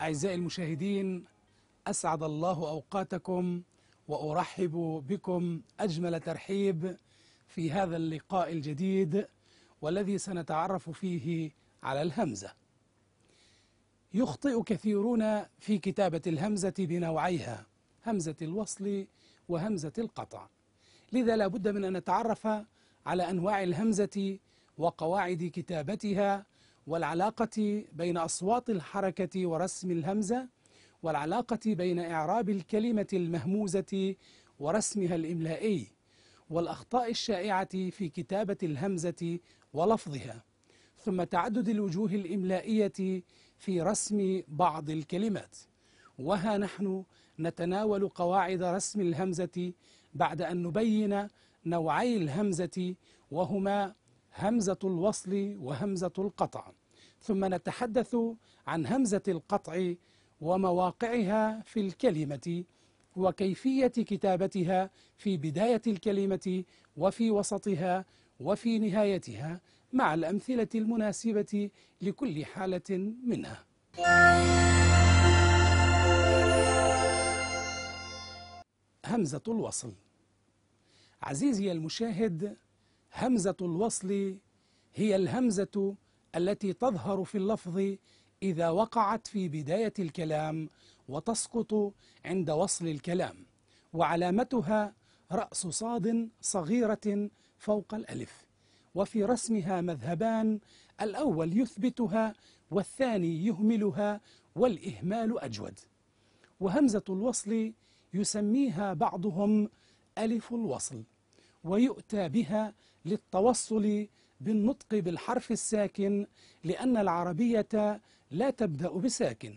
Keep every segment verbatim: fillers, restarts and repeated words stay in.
أعزائي المشاهدين، أسعد الله أوقاتكم وأرحب بكم أجمل ترحيب في هذا اللقاء الجديد والذي سنتعرف فيه على الهمزة. يخطئ كثيرون في كتابة الهمزة بنوعيها، همزة الوصل وهمزة القطع، لذا لا بد من أن نتعرف على أنواع الهمزة وقواعد كتابتها والعلاقة بين أصوات الحركة ورسم الهمزة، والعلاقة بين إعراب الكلمة المهموزة ورسمها الإملائي، والأخطاء الشائعة في كتابة الهمزة ولفظها، ثم تعدد الوجوه الإملائية في رسم بعض الكلمات. وها نحن نتناول قواعد رسم الهمزة بعد أن نبين نوعي الهمزة، وهما همزة الوصل وهمزة القطع، ثم نتحدث عن همزة القطع ومواقعها في الكلمة وكيفية كتابتها في بداية الكلمة وفي وسطها وفي نهايتها، مع الأمثلة المناسبة لكل حالة منها. همزة الوصل. عزيزي المشاهد، همزة الوصل هي الهمزة التي تظهر في اللفظ إذا وقعت في بداية الكلام وتسقط عند وصل الكلام، وعلامتها رأس صاد صغيرة فوق الألف. وفي رسمها مذهبان، الأول يثبتها والثاني يهملها، والإهمال أجود. وهمزة الوصل يسميها بعضهم ألف الوصل، ويؤتى بها للتوصل بالنطق بالحرف الساكن، لأن العربية لا تبدأ بساكن،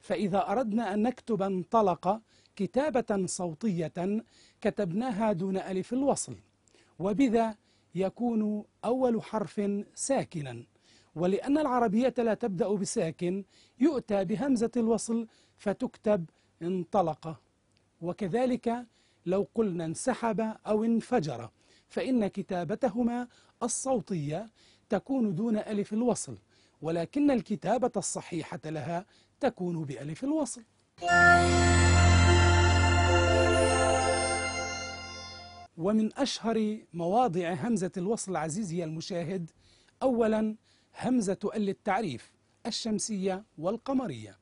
فإذا أردنا أن نكتب انطلق كتابة صوتية كتبناها دون ألف الوصل، وبذا يكون أول حرف ساكنا. ولأن العربية لا تبدأ بساكن يؤتى بهمزة الوصل فتكتب انطلق. وكذلك لو قلنا انسحب أو انفجر، فإن كتابتهما الصوتية تكون دون ألف الوصل، ولكن الكتابة الصحيحة لها تكون بألف الوصل. ومن أشهر مواضع همزة الوصل عزيزي المشاهد، أولا همزة ال التعريف الشمسية والقمرية،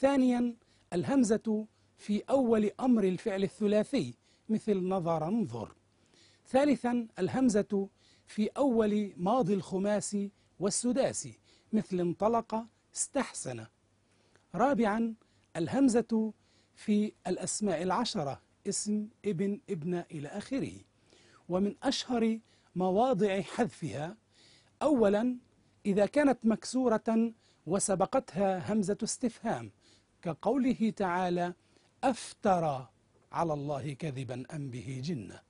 ثانيا الهمزة في أول أمر الفعل الثلاثي مثل نظر انظر، ثالثا الهمزة في أول ماضي الخماسي والسداسي مثل انطلق استحسن، رابعا الهمزة في الأسماء العشرة اسم ابن ابنة إلى آخره. ومن أشهر مواضع حذفها، أولا إذا كانت مكسورة وسبقتها همزة استفهام كقوله تعالى أفترى على الله كذبا أم به جنة،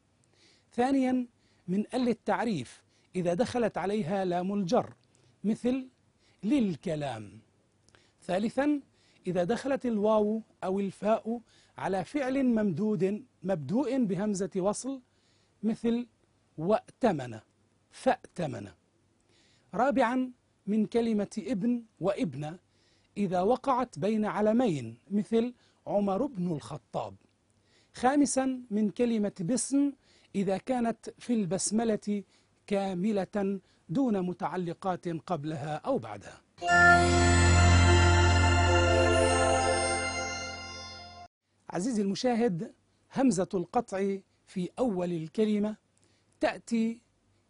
ثانيا من ال التعريف إذا دخلت عليها لام الجر مثل للكلام، ثالثا إذا دخلت الواو أو الفاء على فعل ممدود مبدوء بهمزة وصل مثل وأتمن فأتمن، رابعا من كلمة ابن وابنة إذا وقعت بين علمين مثل عمر بن الخطاب، خامسا من كلمة بسم إذا كانت في البسملة كاملة دون متعلقات قبلها أو بعدها. عزيزي المشاهد، همزة القطع في أول الكلمة تأتي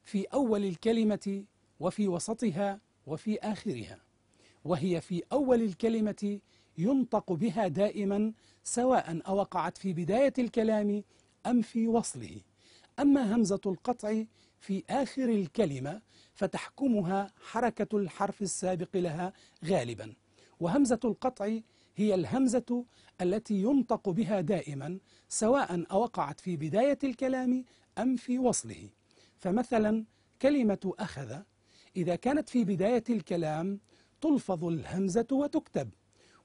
في أول الكلمة وفي وسطها وفي آخرها، وهي في أول الكلمة ينطق بها دائما سواء أوقعت في بداية الكلام أم في وصله. أما همزة القطع في آخر الكلمة فتحكمها حركة الحرف السابق لها غالبا. وهمزة القطع هي الهمزة التي ينطق بها دائما سواء أوقعت في بداية الكلام أم في وصله. فمثلا كلمة أخذ إذا كانت في بداية الكلام تلفظ الهمزة وتكتب،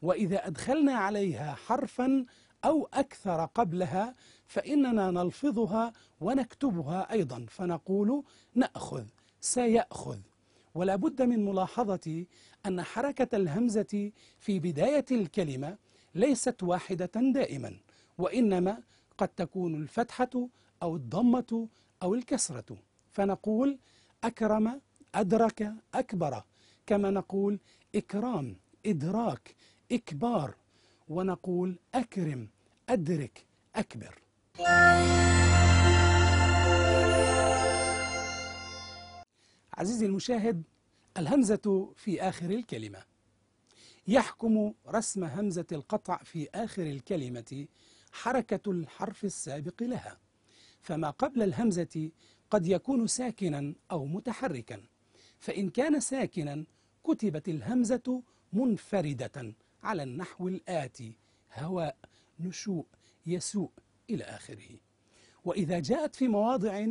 وإذا أدخلنا عليها حرفا أو أكثر قبلها فإننا نلفظها ونكتبها أيضا، فنقول نأخذ سيأخذ. ولا بد من ملاحظة أن حركة الهمزة في بداية الكلمة ليست واحدة دائما، وإنما قد تكون الفتحة أو الضمة أو الكسرة، فنقول أكرم، أدرك، أكبر، كما نقول إكرام، إدراك، إكبار، ونقول أكرم، أدرك، أكبر. عزيزي المشاهد، الهمزة في آخر الكلمة يحكم رسم همزة القطع في آخر الكلمة حركة الحرف السابق لها، فما قبل الهمزة قد يكون ساكنا أو متحركا، فإن كان ساكنا كتبت الهمزة منفردة على النحو الآتي: هواء، نشوء، يسوء، إلى آخره. وإذا جاءت في مواضع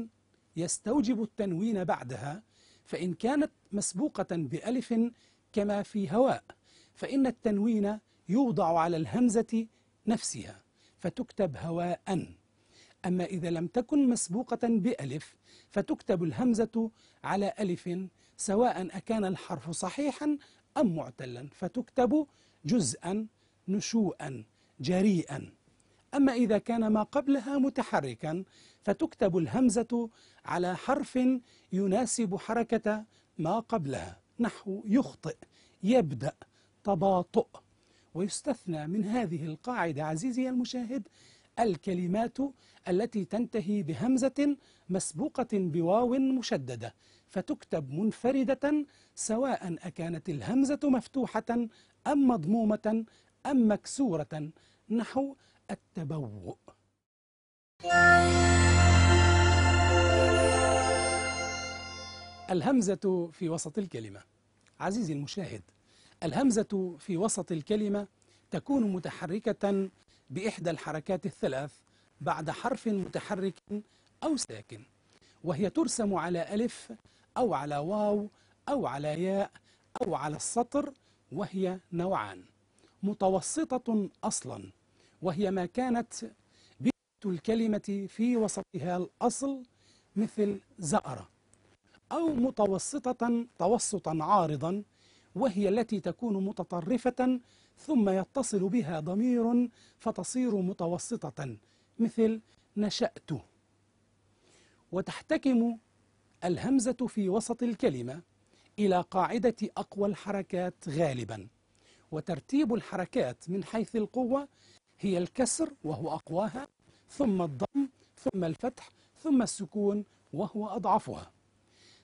يستوجب التنوين بعدها، فإن كانت مسبوقة بألف كما في هواء، فإن التنوين يوضع على الهمزة نفسها فتكتب هواء. أما إذا لم تكن مسبوقة بألف فتكتب الهمزة على ألف، سواء أكان الحرف صحيحا أم معتلا، فتكتب جزءا، نشوءا، جريئا. أما إذا كان ما قبلها متحركا فتكتب الهمزة على حرف يناسب حركة ما قبلها، نحو يخطئ، يبدأ، تباطؤ. ويستثنى من هذه القاعدة عزيزي المشاهد الكلمات التي تنتهي بهمزة مسبوقة بواو مشددة، فتكتب منفردة سواء أكانت الهمزة مفتوحة أم مضمومة أم مكسورة، نحو التبوؤ. الهمزة في وسط الكلمة. عزيزي المشاهد، الهمزة في وسط الكلمة تكون متحركة بإحدى الحركات الثلاث بعد حرف متحرك أو ساكن، وهي ترسم على ألف أو على واو أو على ياء أو على السطر، وهي نوعان: متوسطة أصلا، وهي ما كانت بداية الكلمة في وسطها الأصل مثل زأرة، أو متوسطة توسطا عارضا، وهي التي تكون متطرفة ثم يتصل بها ضمير فتصير متوسطة مثل نشأت. وتحتكم الهمزة في وسط الكلمة إلى قاعدة أقوى الحركات غالبا، وترتيب الحركات من حيث القوة هي الكسر وهو أقواها، ثم الضم، ثم الفتح، ثم السكون وهو أضعفها.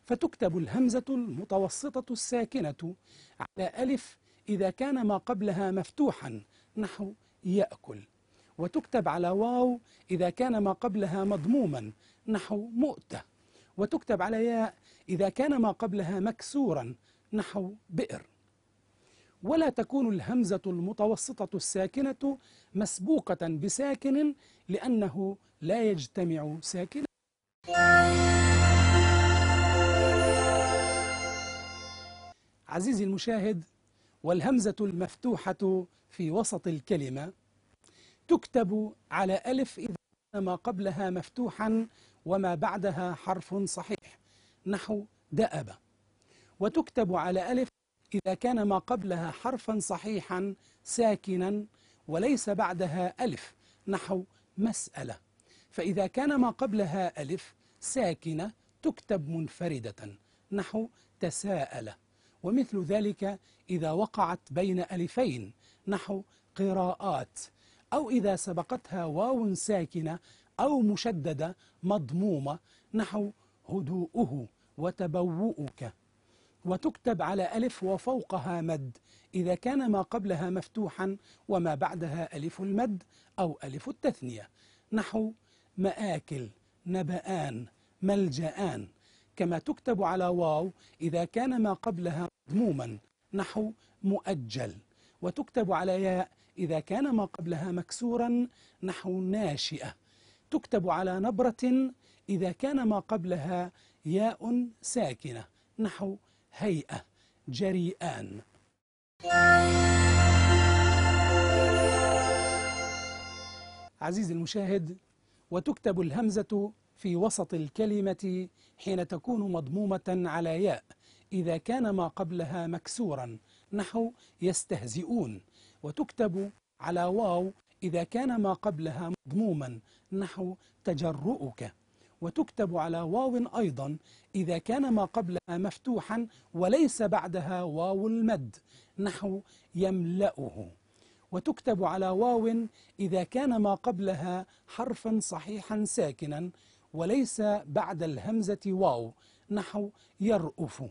فتكتب الهمزة المتوسطة الساكنة على ألف إذا كان ما قبلها مفتوحا، نحو يأكل، وتكتب على واو إذا كان ما قبلها مضموما، نحو مؤتة، وتكتب على ياء إذا كان ما قبلها مكسورا، نحو بئر. ولا تكون الهمزة المتوسطة الساكنة مسبوقة بساكن لأنه لا يجتمع ساكن. عزيزي المشاهد، والهمزة المفتوحة في وسط الكلمة تكتب على ألف إذا كان ما قبلها مفتوحا وما بعدها حرف صحيح، نحو دأب، وتكتب على ألف إذا كان ما قبلها حرفا صحيحا ساكنا وليس بعدها ألف، نحو مسألة، فإذا كان ما قبلها ألف ساكنة تكتب منفردة، نحو تساءل، ومثل ذلك إذا وقعت بين ألفين، نحو قراءات، أو إذا سبقتها واو ساكنة أو مشددة مضمومة، نحو هدوءه وتبوؤك، وتكتب على ألف وفوقها مد إذا كان ما قبلها مفتوحا وما بعدها ألف المد أو ألف التثنية، نحو مآكل، نبآن، ملجآن، كما تكتب على واو إذا كان ما قبلها مضموما، نحو مؤجل، وتكتب على ياء إذا كان ما قبلها مكسورا، نحو ناشئة، تكتب على نبرة إذا كان ما قبلها ياء ساكنة، نحو هيئة، جريئان. عزيزي المشاهد، وتكتب الهمزة في وسط الكلمة حين تكون مضمومة على ياء إذا كان ما قبلها مكسورا نحو يستهزئون، وتكتب على واو إذا كان ما قبلها مضموما نحو تجرؤك، وتكتب على واو أيضا إذا كان ما قبلها مفتوحا وليس بعدها واو المد نحو يملأه، وتكتب على واو إذا كان ما قبلها حرفا صحيحا ساكنا وليس بعد الهمزة واو نحو يرؤف.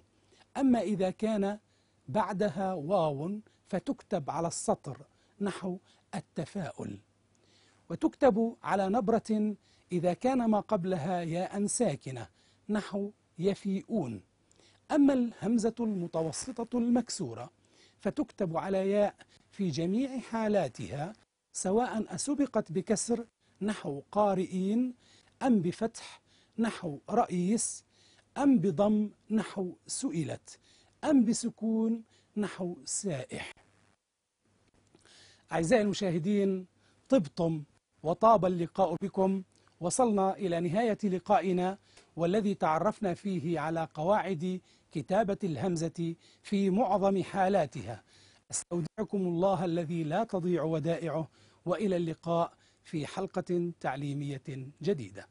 أما إذا كان بعدها واو فتكتب على السطر نحو التفاؤل، وتكتب على نبرة إذا كان ما قبلها ياء ساكنة نحو يفيئون. أما الهمزة المتوسطة المكسورة فتكتب على ياء في جميع حالاتها، سواء أسبقت بكسر نحو قارئين، أم بفتح نحو رئيس، أم بضم نحو سئلت، أم بسكون نحو سائح. أعزائي المشاهدين، طبتم وطاب اللقاء بكم. وصلنا إلى نهاية لقائنا والذي تعرفنا فيه على قواعد كتابة الهمزة في معظم حالاتها. أستودعكم الله الذي لا تضيع ودائعه، وإلى اللقاء في حلقة تعليمية جديدة.